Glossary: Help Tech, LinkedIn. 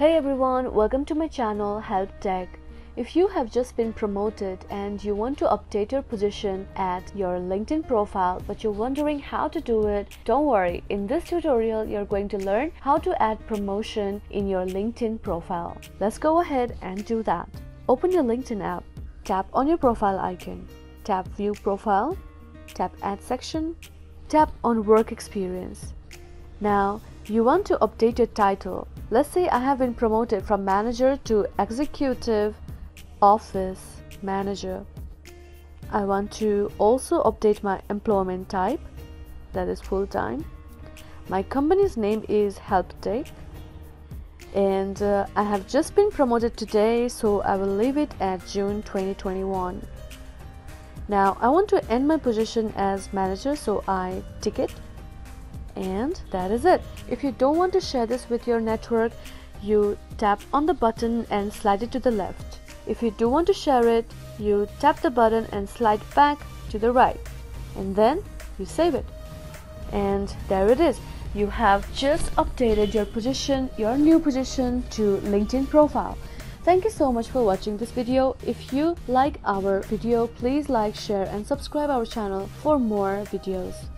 Hey everyone, welcome to my channel Help Tech. If you have just been promoted and you want to update your position at your LinkedIn profile but you're wondering how to do it, don't worry. In this tutorial, you're going to learn how to add promotion in your LinkedIn profile. Let's go ahead and do that. Open your LinkedIn app. Tap on your profile icon. Tap View Profile. Tap Add Section. Tap on Work Experience. Now, you want to update your title. Let's say I have been promoted from manager to executive office manager. I want to also update my employment type, that is full-time. My company's name is Help Tech, and I have just been promoted today, so I will leave it at June 2021. Now I want to end my position as manager, so I tick it. And that is it. If you don't want to share this with your network, you tap on the button and slide it to the left. If you do want to share it, you tap the button and slide back to the right. And then you save it. And there it is. You have just updated your position, your new position, to LinkedIn profile. Thank you so much for watching this video. If you like our video, please like, share and subscribe our channel for more videos.